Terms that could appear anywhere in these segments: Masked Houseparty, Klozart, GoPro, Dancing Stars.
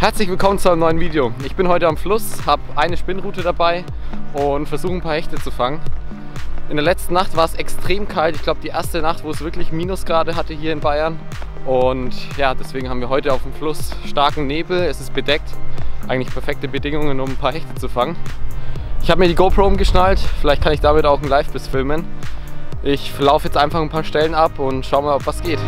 Herzlich willkommen zu einem neuen Video. Ich bin heute am Fluss, habe eine Spinnrute dabei und versuche ein paar Hechte zu fangen. In der letzten Nacht war es extrem kalt. Ich glaube, die erste Nacht, wo es wirklich Minusgrade hatte hier in Bayern. Und ja, deswegen haben wir heute auf dem Fluss starken Nebel. Es ist bedeckt. Eigentlich perfekte Bedingungen, um ein paar Hechte zu fangen. Ich habe mir die GoPro umgeschnallt. Vielleicht kann ich damit auch einen Live-Biss filmen. Ich laufe jetzt einfach ein paar Stellen ab und schaue mal, ob was geht.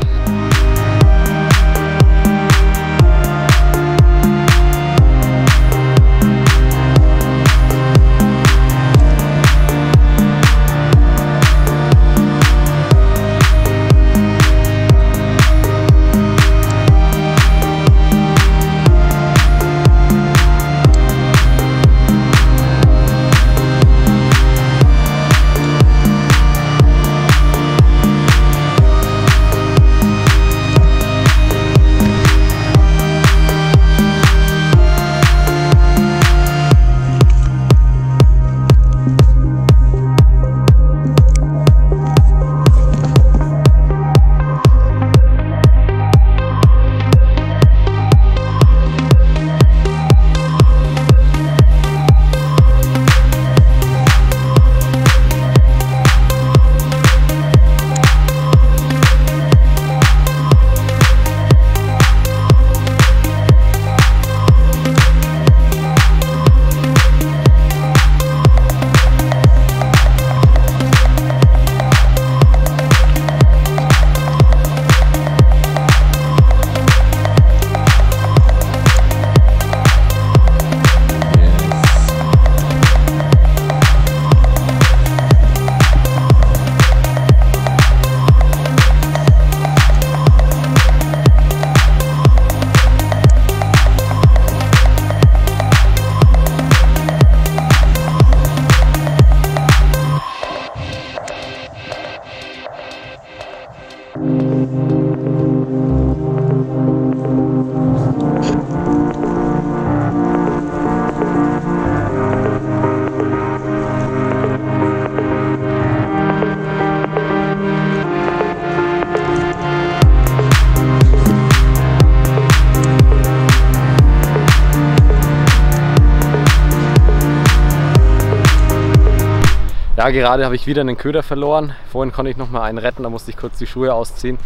Ja, gerade habe ich wieder einen Köder verloren. Vorhin konnte ich noch mal einen retten, da musste ich kurz die Schuhe ausziehen.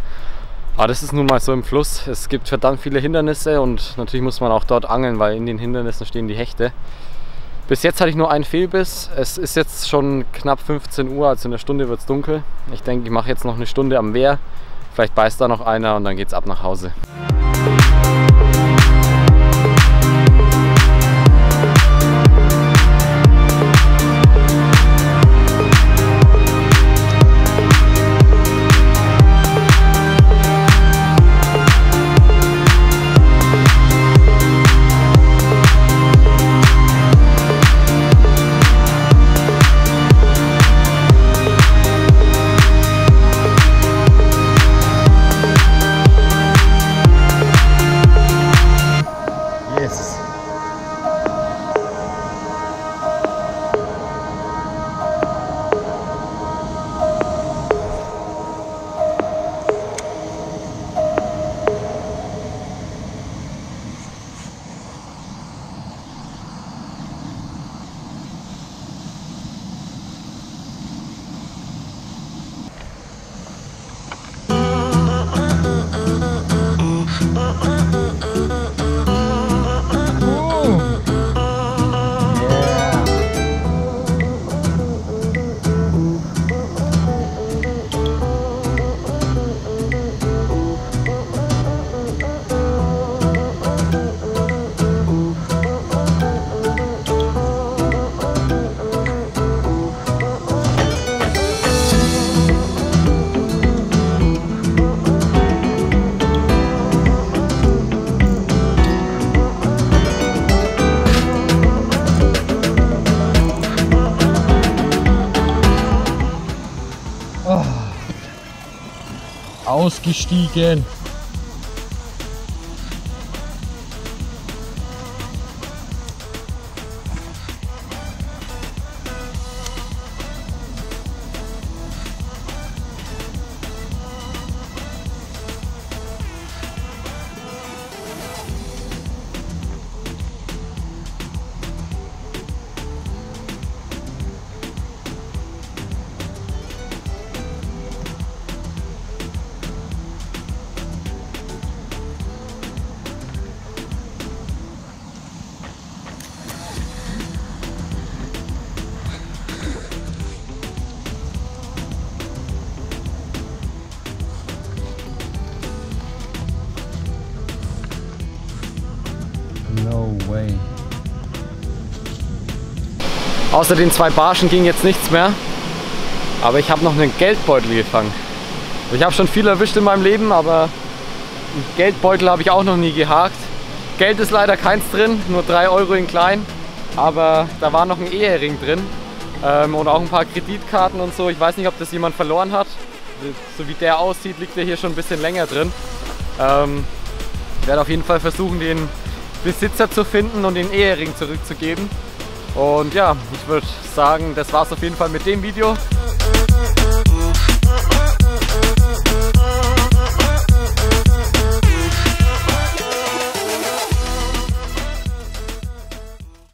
Aber das ist nun mal so im Fluss. Es gibt verdammt viele Hindernisse und natürlich muss man auch dort angeln, weil in den Hindernissen stehen die Hechte. Bis jetzt hatte ich nur einen Fehlbiss. Es ist jetzt schon knapp 15 Uhr, also in der Stunde wird es dunkel. Ich denke, ich mache jetzt noch eine Stunde am Wehr. Vielleicht beißt da noch einer und dann geht's ab nach Hause. Ausgestiegen. No way. Außer den 2 Barschen ging jetzt nichts mehr. Aber ich habe noch einen Geldbeutel gefangen. Ich habe schon viel erwischt in meinem Leben, aber einen Geldbeutel habe ich auch noch nie gehakt. Geld ist leider keins drin, nur 3 Euro in klein. Aber da war noch ein Ehering drin und auch ein paar Kreditkarten und so. Ich weiß nicht, ob das jemand verloren hat. So wie der aussieht, liegt der hier schon ein bisschen länger drin. Ich werde auf jeden Fall versuchen, den Besitzer zu finden und den Ehering zurückzugeben. Und ja, ich würde sagen, das war's auf jeden Fall mit dem Video.